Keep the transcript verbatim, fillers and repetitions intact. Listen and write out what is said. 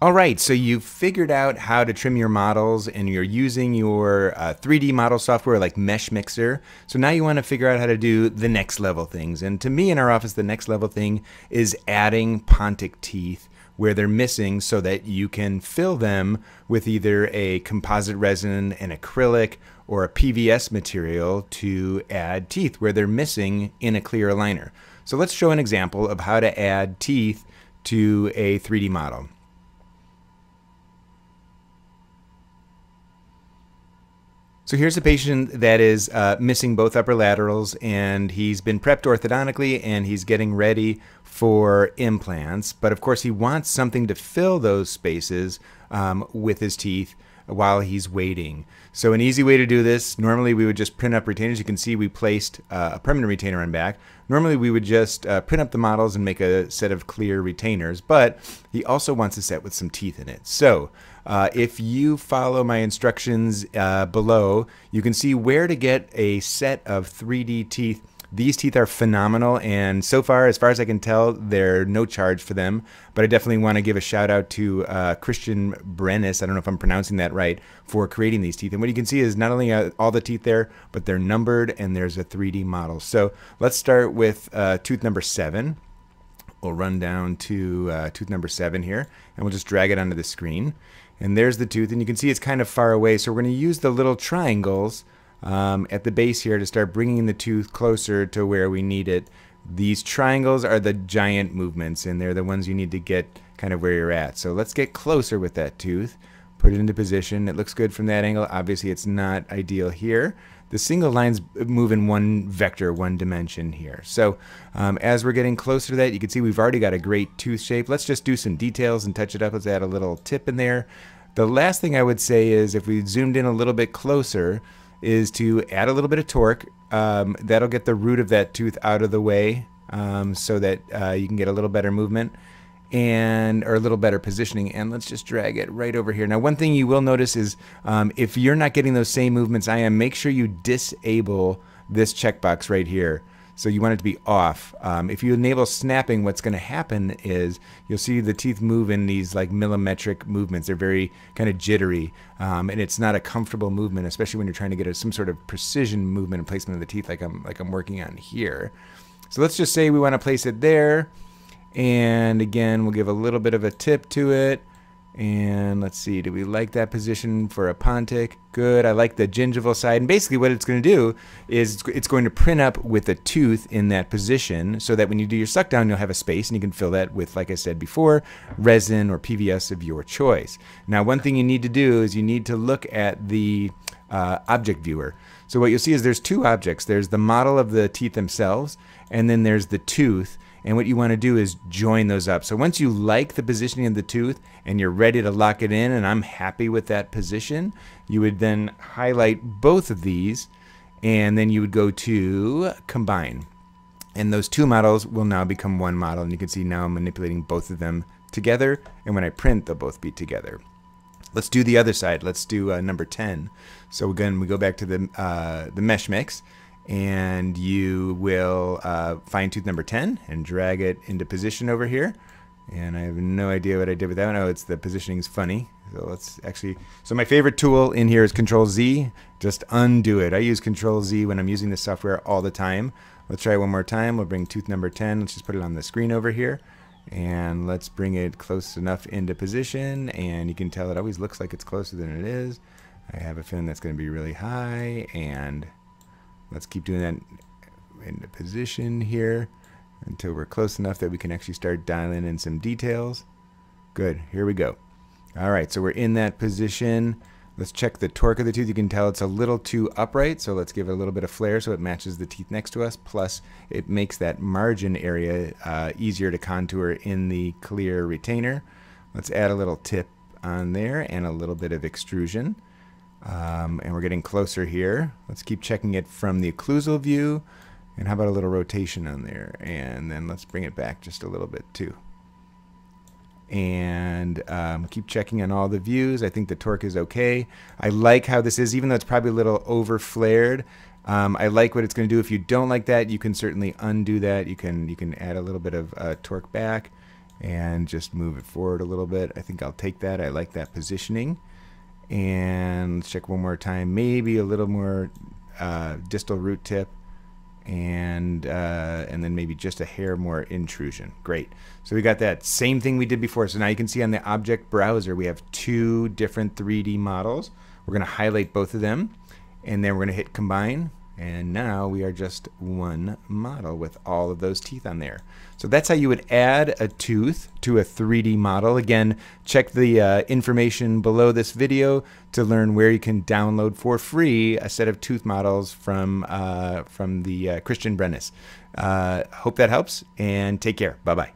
All right, so you've figured out how to trim your models and you're using your uh, three D model software like Meshmixer. So now you want to figure out how to do the next level things. And to me in our office, the next level thing is adding Pontic teeth where they're missing so that you can fill them with either a composite resin, an acrylic, or a P V S material to add teeth where they're missing in a clear aligner. So let's show an example of how to add teeth to a three D model. So here's a patient that is uh, missing both upper laterals, and he's been prepped orthodontically and he's getting ready for implants. But of course he wants something to fill those spaces um, with his teeth while he's waiting. So an easy way to do this, normally we would just print up retainers. You can see we placed uh, a permanent retainer on back. Normally we would just uh, print up the models and make a set of clear retainers, but he also wants a set with some teeth in it. So uh, if you follow my instructions uh, below, you can see where to get a set of three D teeth. These teeth are phenomenal, and so far, as far as I can tell, they're no charge for them. But I definitely want to give a shout out to uh, Christian Brennis, I don't know if I'm pronouncing that right, for creating these teeth. And what you can see is not only are all the teeth there, but they're numbered and there's a three D model. So let's start with uh, tooth number seven. We'll run down to uh, tooth number seven here, and we'll just drag it onto the screen. And there's the tooth, and you can see it's kind of far away, so we're going to use the little triangles Um, at the base here to start bringing the tooth closer to where we need it. These triangles are the giant movements, and they're the ones you need to get kind of where you're at. So let's get closer with that tooth, put it into position. It looks good from that angle. Obviously it's not ideal here. The single lines move in one vector, one dimension here. So um, as we're getting closer to that, you can see we've already got a great tooth shape. Let's just do some details and touch it up. Let's add a little tip in there. The last thing I would say is if we zoomed in a little bit closer, is to add a little bit of torque. Um, that'll get the root of that tooth out of the way um, so that uh, you can get a little better movement and or a little better positioning. And let's just drag it right over here. Now one thing you will notice is um, if you're not getting those same movements I am, make sure you disable this checkbox right here. So you want it to be off. Um, if you enable snapping, what's going to happen is you'll see the teeth move in these like millimetric movements. They're very kind of jittery, um, and it's not a comfortable movement, especially when you're trying to get a, some sort of precision movement and placement of the teeth, like I'm like I'm working on here. So let's just say we want to place it there, and again we'll give a little bit of a tip to it. And let's see, do we like that position for a Pontic? Good, I like the gingival side. And basically what it's gonna do is it's going to print up with a tooth in that position so that when you do your suck down, you'll have a space and you can fill that with, like I said before, resin or P V S of your choice. Now, one thing you need to do is you need to look at the uh, object viewer. So what you'll see is there's two objects. There's the model of the teeth themselves, and then there's the tooth. And what you want to do is join those up. So once you like the positioning of the tooth and you're ready to lock it in, and I'm happy with that position, you would then highlight both of these and then you would go to combine. And those two models will now become one model. And you can see now I'm manipulating both of them together. And when I print, they'll both be together. Let's do the other side. Let's do uh, number ten. So again, we go back to the, uh, the mesh mix. And you will uh, find tooth number ten and drag it into position over here. And I have no idea what I did with that one. Oh, it's the positioning's funny. So let's actually, so my favorite tool in here is Control Z. Just undo it. I use Control Z when I'm using this software all the time. Let's try it one more time. We'll bring tooth number ten. Let's just put it on the screen over here. And let's bring it close enough into position. And you can tell it always looks like it's closer than it is. I have a feeling that's going to be really high. And let's keep doing that in the position here until we're close enough that we can actually start dialing in some details. Good, here we go. All right, so we're in that position. Let's check the torque of the tooth. You can tell it's a little too upright, so let's give it a little bit of flare so it matches the teeth next to us, plus it makes that margin area uh, easier to contour in the clear retainer. Let's add a little tip on there and a little bit of extrusion. Um, and we're getting closer here. Let's keep checking it from the occlusal view. And how about a little rotation on there? And then let's bring it back just a little bit too. And um, keep checking on all the views. I think the torque is okay. I like how this is, even though it's probably a little over flared. Um, I like what it's going to do. If you don't like that, you can certainly undo that. You can, you can add a little bit of uh, torque back. and just move it forward a little bit. I think I'll take that. I like that positioning. And let's check one more time. Maybe a little more uh, distal root tip, and uh, and then maybe just a hair more intrusion. Great. So we got that same thing we did before. So now you can see on the object browser we have two different three D models. We're going to highlight both of them, and then we're going to hit combine. And now we are just one model with all of those teeth on there. So that's how you would add a tooth to a three D model. Again, check the uh, information below this video to learn where you can download for free a set of tooth models from, uh, from the uh, Christian Brennis. Uh, hope that helps, and take care. Bye-bye.